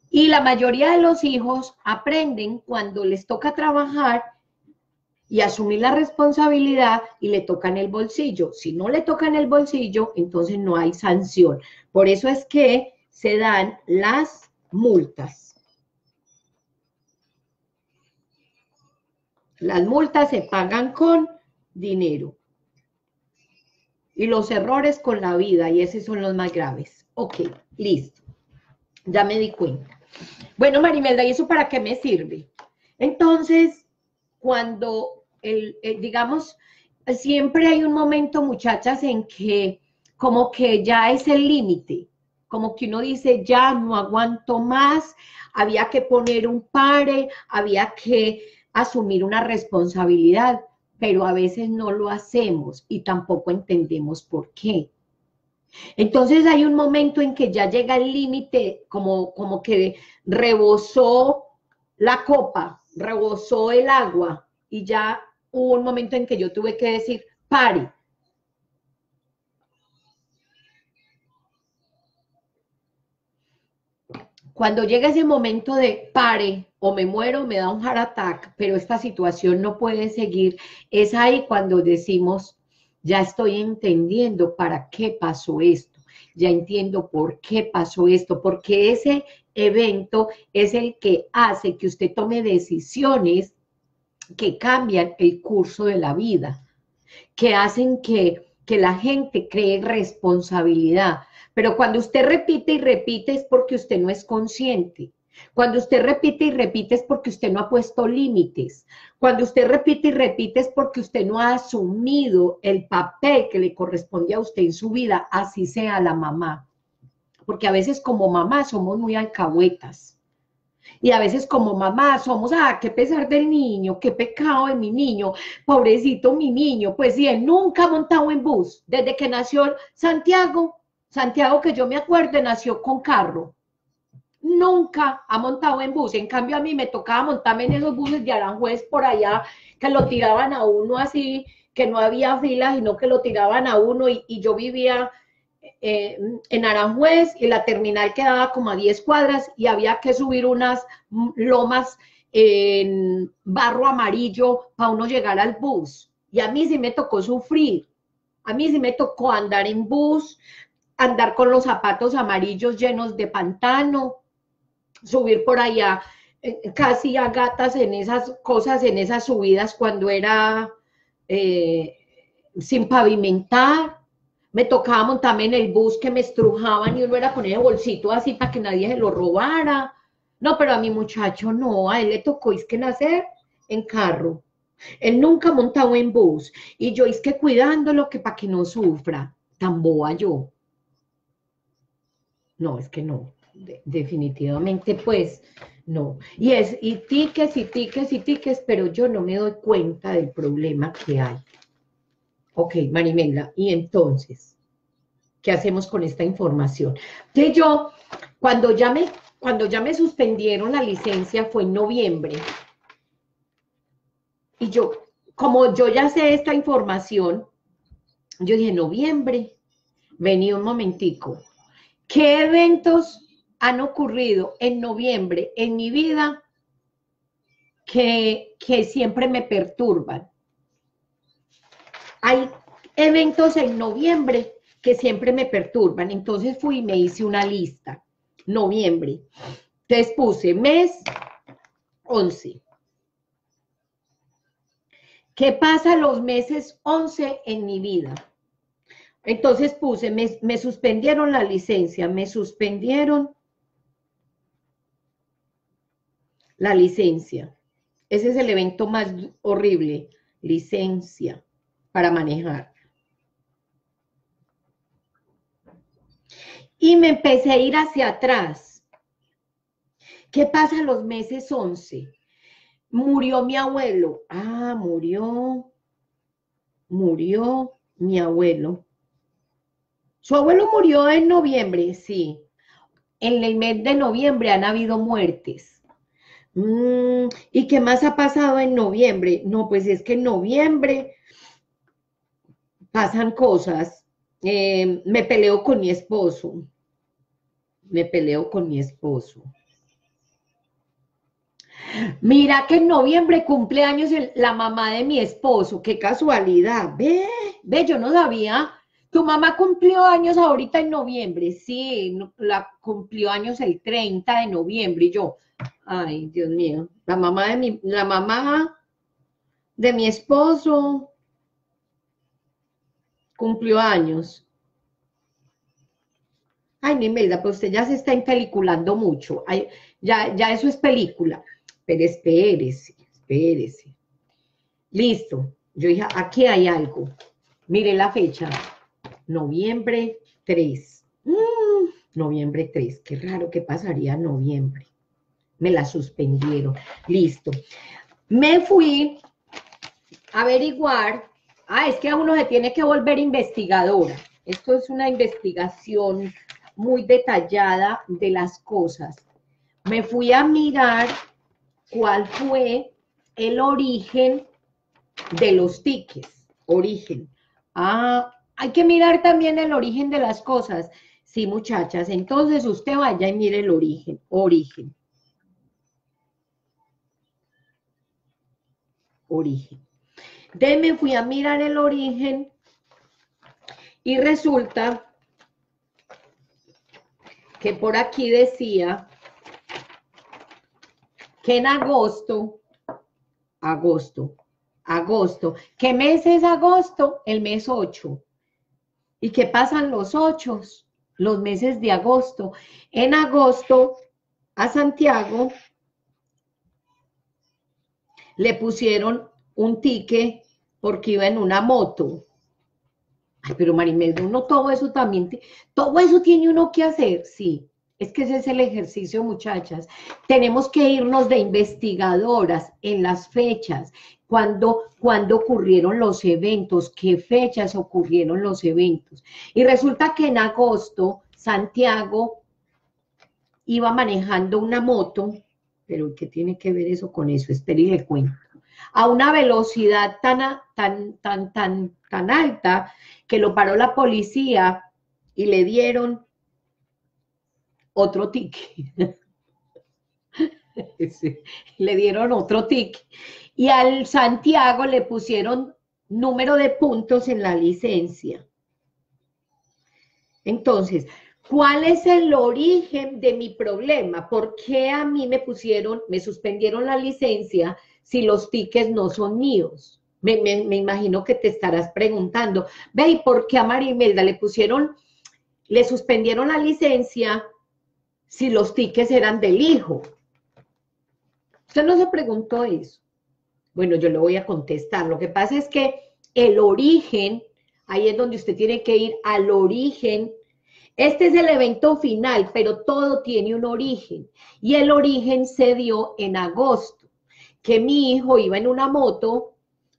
Y la mayoría de los hijos aprenden cuando les toca trabajar y asumir la responsabilidad y le tocan el bolsillo. Si no le tocan el bolsillo, entonces no hay sanción. Por eso es que se dan las multas. Las multas se pagan con dinero y los errores con la vida, y esos son los más graves. Ok, listo, ya me di cuenta. Bueno, María Imelda, ¿y eso para qué me sirve? Entonces, cuando, el, el, digamos, siempre hay un momento, muchachas, en que como que ya es el límite, como que uno dice, ya no aguanto más, había que poner un pare, había que asumir una responsabilidad, pero a veces no lo hacemos y tampoco entendemos por qué. Entonces hay un momento en que ya llega el límite, como, como que rebosó la copa, rebosó el agua, y ya hubo un momento en que yo tuve que decir, pare. Cuando llega ese momento de pare, o me muero, me da un heart attack, pero esta situación no puede seguir, es ahí cuando decimos, ya estoy entendiendo para qué pasó esto, ya entiendo por qué pasó esto, porque ese evento es el que hace que usted tome decisiones que cambian el curso de la vida, que hacen que, que la gente cree responsabilidad. Pero cuando usted repite y repite es porque usted no es consciente. Cuando usted repite y repite es porque usted no ha puesto límites. Cuando usted repite y repite es porque usted no ha asumido el papel que le corresponde a usted en su vida, así sea la mamá. porque a veces como mamá somos muy alcahuetas. Y a veces como mamá somos, ah, qué pesar del niño, qué pecado de mi niño, pobrecito mi niño, pues sí, él nunca ha montado en bus. Desde que nació Santiago, Santiago que yo me acuerdo, nació con carro. Nunca ha montado en bus. En cambio a mí me tocaba montarme en esos buses de Aranjuez por allá, que lo tiraban a uno así, que no había filas, sino que lo tiraban a uno, y, y yo vivía... Eh, en Aranjuez, y la terminal quedaba como a diez cuadras y había que subir unas lomas en barro amarillo para uno llegar al bus, y a mí sí me tocó sufrir, a mí sí me tocó andar en bus, andar con los zapatos amarillos llenos de pantano, subir por allá eh, casi a gatas en esas cosas, en esas subidas cuando era eh, sin pavimentar. Me tocaba montarme en el bus que me estrujaban y uno era poner el bolsito así para que nadie se lo robara. No, pero a mi muchacho no, a él le tocó es que nacer en carro. Él nunca montaba en bus. Y yo es que cuidándolo que para que no sufra. Tan boba yo. No, es que no. De definitivamente pues no. Y es y tiques y tiques y tiques, pero yo no me doy cuenta del problema que hay. Ok, María Imelda, y entonces, ¿qué hacemos con esta información? Que yo, cuando ya, me, cuando ya me suspendieron la licencia, fue en noviembre, y yo, como yo ya sé esta información, yo dije, noviembre, vení un momentico, ¿qué eventos han ocurrido en noviembre en mi vida que, que siempre me perturban? Hay eventos en noviembre que siempre me perturban. Entonces fui y me hice una lista. Noviembre. Entonces puse mes once. ¿Qué pasa los meses once en mi vida? Entonces puse, me, me suspendieron la licencia. Me suspendieron la licencia. Ese es el evento más horrible. Licencia. Para manejar. Y me empecé a ir hacia atrás. ¿Qué pasa en los meses once? Murió mi abuelo. Ah, murió. Murió mi abuelo. ¿Su abuelo murió en noviembre? Sí. En el mes de noviembre han habido muertes. Mm, ¿y qué más ha pasado en noviembre? No, pues es que en noviembre... pasan cosas, eh, me peleo con mi esposo, me peleo con mi esposo. Mira que en noviembre cumple años el, la mamá de mi esposo, qué casualidad, ve, ve, yo no sabía, tu mamá cumplió años ahorita en noviembre, sí, la cumplió años el treinta de noviembre, y yo, ay, Dios mío, la mamá de mi, la mamá de mi esposo, cumplió años. Ay, mi Imelda, pues usted ya se está empeliculando mucho. Ay, ya, ya eso es película. Pero espérese, espérese. Listo. Yo dije, aquí hay algo. Mire la fecha. noviembre tres. Mm, noviembre tres. Qué raro que pasaría en noviembre. Me la suspendieron. Listo. Me fui a averiguar. Ah, es que a uno se tiene que volver investigadora. Esto es una investigación muy detallada de las cosas. Me fui a mirar cuál fue el origen de los tiques. Origen. Ah, hay que mirar también el origen de las cosas. Sí, muchachas, entonces usted vaya y mire el origen. Origen. Origen. De me fui a mirar el origen y resulta que por aquí decía que en agosto, agosto, agosto, ¿qué mes es agosto? El mes ocho. ¿Y qué pasan los ocho? Los meses de agosto. En agosto a Santiago le pusieron un tique porque iba en una moto. Ay, pero María Imelda, uno todo eso también, te, todo eso tiene uno que hacer, sí. Es que ese es el ejercicio, muchachas. Tenemos que irnos de investigadoras en las fechas, cuando, cuando ocurrieron los eventos, qué fechas ocurrieron los eventos. Y resulta que en agosto Santiago iba manejando una moto, pero ¿qué tiene que ver eso con eso? Espera y le cuento. A una velocidad tan, tan, tan, tan, tan alta que lo paró la policía y le dieron otro ticket. Sí, le dieron otro ticket. Y al Santiago le pusieron número de puntos en la licencia. Entonces, ¿cuál es el origen de mi problema? ¿Por qué a mí me pusieron, me suspendieron la licencia si los tickets no son míos? Me, me, me imagino que te estarás preguntando, ve, ¿y por qué a María Imelda le pusieron, le suspendieron la licencia si los tickets eran del hijo? Usted no se preguntó eso. Bueno, yo le voy a contestar. Lo que pasa es que el origen, ahí es donde usted tiene que ir al origen. Este es el evento final, pero todo tiene un origen. Y el origen se dio en agosto, que mi hijo iba en una moto,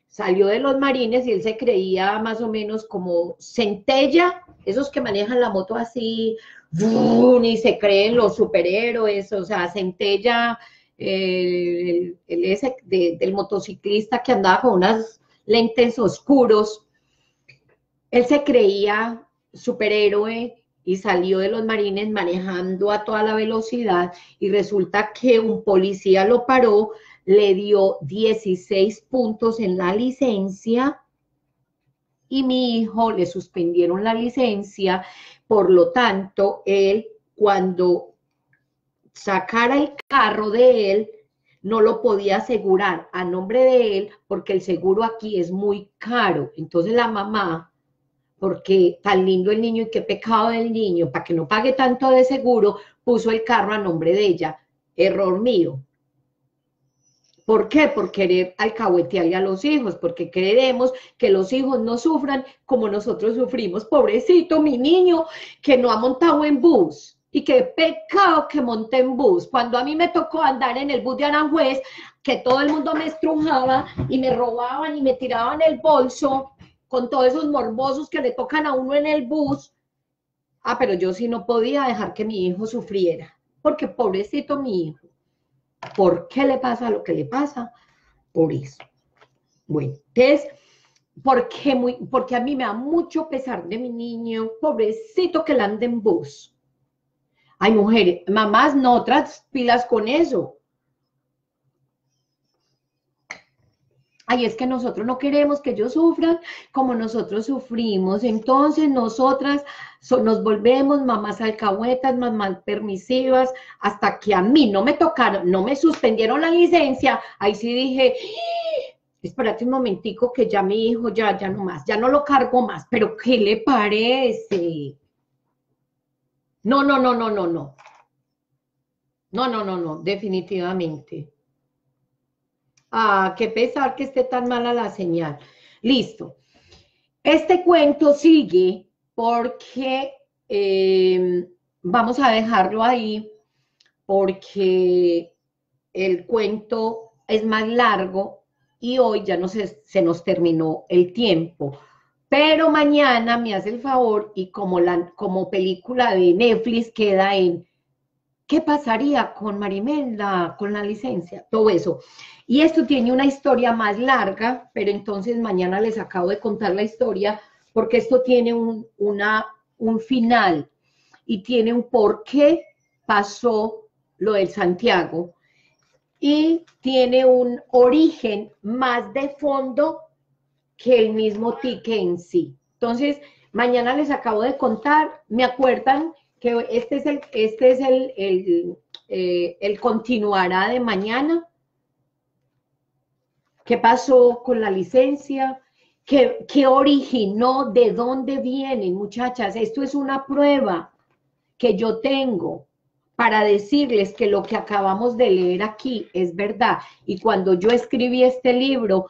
salió de los Marines y él se creía más o menos como Centella, esos que manejan la moto así, y se creen los superhéroes, o sea, Centella, el, el ese de, del motociclista que andaba con unas lentes oscuros. Él se creía superhéroe y salió de los Marines manejando a toda la velocidad y resulta que un policía lo paró, le dio dieciséis puntos en la licencia y mi hijo le suspendieron la licencia. Por lo tanto, él cuando sacara el carro de él, no lo podía asegurar a nombre de él porque el seguro aquí es muy caro. Entonces la mamá, porque tan lindo el niño y qué pecado del niño, para que no pague tanto de seguro, puso el carro a nombre de ella. Error mío. ¿Por qué? Por querer alcahuetearle a los hijos, porque queremos que los hijos no sufran como nosotros sufrimos. Pobrecito mi niño que no ha montado en bus, y qué pecado que monte en bus. Cuando a mí me tocó andar en el bus de Aranjuez, que todo el mundo me estrujaba y me robaban y me tiraban el bolso, con todos esos morbosos que le tocan a uno en el bus. Ah, pero yo sí no podía dejar que mi hijo sufriera, porque pobrecito mi hijo. ¿Por qué le pasa lo que le pasa? Por eso. Bueno, entonces, porque, muy, porque a mí me da mucho pesar de mi niño, pobrecito que le anda en bus. Hay mujeres, mamás, no transpilas con eso. Ay, es que nosotros no queremos que ellos sufran como nosotros sufrimos. Entonces, nosotras so, nos volvemos mamás alcahuetas, mamás permisivas, hasta que a mí no me tocaron, no me suspendieron la licencia. Ahí sí dije, espérate un momentico que ya mi hijo, ya, ya no más, ya no lo cargo más. Pero, ¿qué le parece? No, no, no, no, no, no. No, no, no, no, definitivamente. Ah, qué pesar que esté tan mala la señal. Listo. Este cuento sigue porque eh, vamos a dejarlo ahí porque el cuento es más largo y hoy ya no se, se nos terminó el tiempo. Pero mañana me hace el favor y como, la, como película de Netflix queda en... ¿Qué pasaría con María Imelda, con la licencia? Todo eso. Y esto tiene una historia más larga, pero entonces mañana les acabo de contar la historia, porque esto tiene un, una, un final y tiene un por qué pasó lo del Santiago y tiene un origen más de fondo que el mismo ticket en sí. Entonces, mañana les acabo de contar, me acuerdan que este es el, este es el, el, eh, el continuará de mañana. ¿Qué pasó con la licencia? ¿Qué, qué originó? ¿De dónde vienen, muchachas? Esto es una prueba que yo tengo para decirles que lo que acabamos de leer aquí es verdad. Y cuando yo escribí este libro,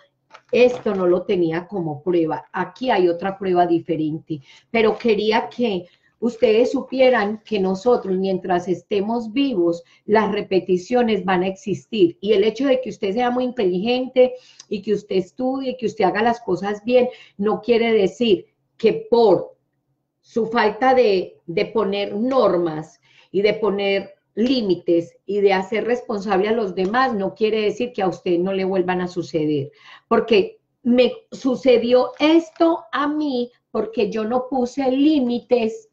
Esto no lo tenía como prueba. Aquí hay otra prueba diferente. Pero quería que ustedes supieran que nosotros, mientras estemos vivos, las repeticiones van a existir. Y el hecho de que usted sea muy inteligente y que usted estudie, que usted haga las cosas bien, no quiere decir que por su falta de, de poner normas y de poner límites y de hacer responsable a los demás, no quiere decir que a usted no le vuelvan a suceder, porque me sucedió esto a mí, porque yo no puse límites,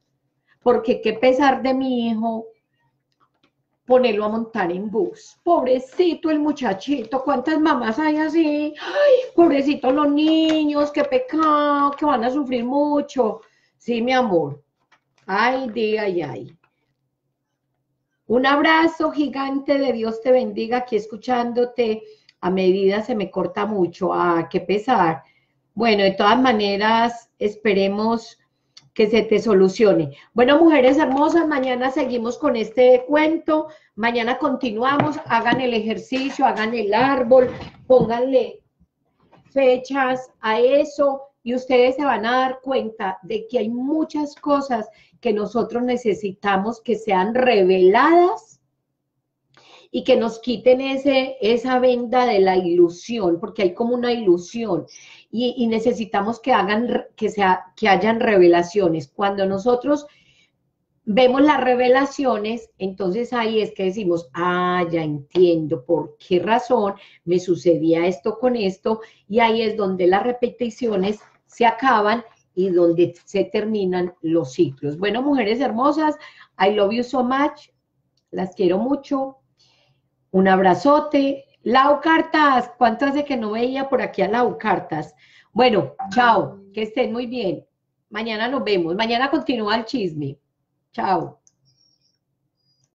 porque qué pesar de mi hijo ponerlo a montar en bus. Pobrecito el muchachito, ¿cuántas mamás hay así? Ay, pobrecitos los niños, qué pecado, que van a sufrir mucho. Sí, mi amor, ay, día y ay. Un abrazo gigante, de Dios te bendiga, aquí escuchándote, a medida se me corta mucho, ah, qué pesar. Bueno, de todas maneras, esperemos que se te solucione. Bueno, mujeres hermosas, mañana seguimos con este cuento, mañana continuamos, hagan el ejercicio, hagan el árbol, pónganle fechas a eso, y ustedes se van a dar cuenta de que hay muchas cosas que nosotros necesitamos que sean reveladas y que nos quiten ese, esa venda de la ilusión, porque hay como una ilusión y, y necesitamos que, hagan, que, sea, que hayan revelaciones. Cuando nosotros vemos las revelaciones, entonces ahí es que decimos, ah, ya entiendo por qué razón me sucedía esto con esto, y ahí es donde las repeticiones se acaban y donde se terminan los ciclos. Bueno, mujeres hermosas, I love you so much, las quiero mucho, un abrazote. Lau Cartas, ¿cuánto hace que no veía por aquí a Lau Cartas? Bueno, chao, que estén muy bien, mañana nos vemos, mañana continúa el chisme. Chao.